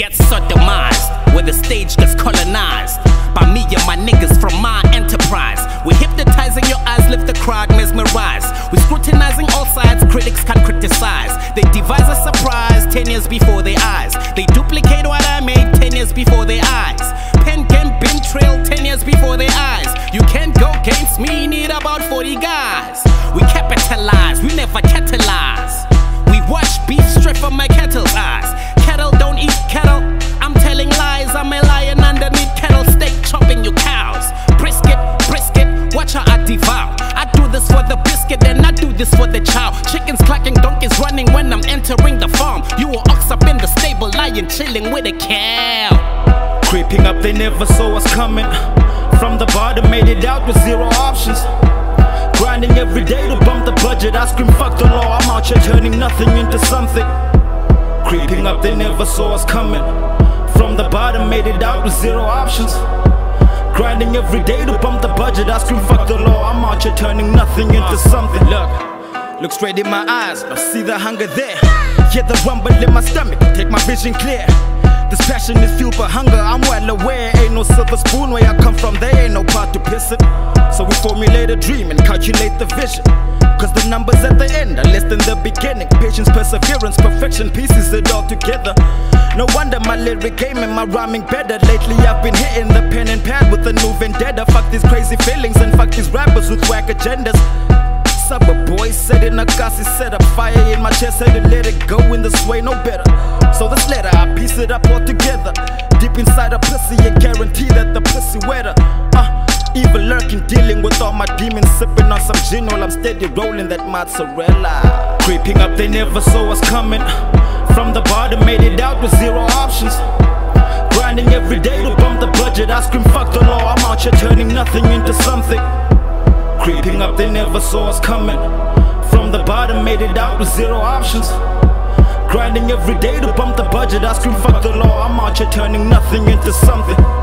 gets sodomized, where the stage gets colonized by me and my niggas from my enterprise. We're hypnotizing your eyes, lift the crowd, mesmerized. We're scrutinizing all sides, critics can't criticize. They devise a surprise 10 years before their eyes. They duplicate what I made 10 years before their eyes. Pen game bin trail 10 years before their eyes. You can't go against me, need about 40 guys. We capitalize, we never catalyze. We wash beef straight from my kettle's eyes. Kettle don't eat kettle, I'm telling lies. I'm a lion underneath kettle steak, chopping you cows. Watch how I devour. I do this for the biscuit, then I do this for the child. Chickens clacking, donkeys running when I'm entering the farm. You will ox up in the stable, lying, chilling with a cow. Creeping up, they never saw us coming. From the bottom, made it out with zero options. Grinding every day to bump the budget. I scream, fuck the law, I'm out here turning nothing into something. Creeping up, they never saw us coming. From the bottom, made it out with zero options. Grinding every day to bump the budget. I scream fuck the law, I'm out here turning nothing into something. Look straight in my eyes, I see the hunger there. Hear the rumble in my stomach, take my vision clear. This passion is fueled by hunger, I'm well aware. Ain't no silver spoon where I come from, there ain't no pot to piss it. So we formulate a dream and calculate the vision, cause the numbers at the end are less than the beginning. Patience, perseverance, perfection pieces it all together. No wonder my lyric game and my rhyming better. Lately I've been hitting the pen and pad with a new vendetta. Fuck these crazy feelings and fuck these rappers with whack agendas. Suburb boys set in a gossip setup. Fire in my chest, had to let it go in this way, no better. So this letter, I piece it up all together. Deep inside a pussy, I guarantee that the pussy wetter. Evil lurking, dealing with all my demons. Sipping on some gin while I'm steady rolling that mozzarella. Creeping up, they never saw us coming. From the bottom, made it out with zero options. Grinding every day to bump the budget. I scream fuck the law, I'm out here turning nothing into something. Creeping up, they never saw us coming. From the bottom, made it out with zero options. Grinding every day to bump the budget. I scream fuck the law, I'm out here turning nothing into something.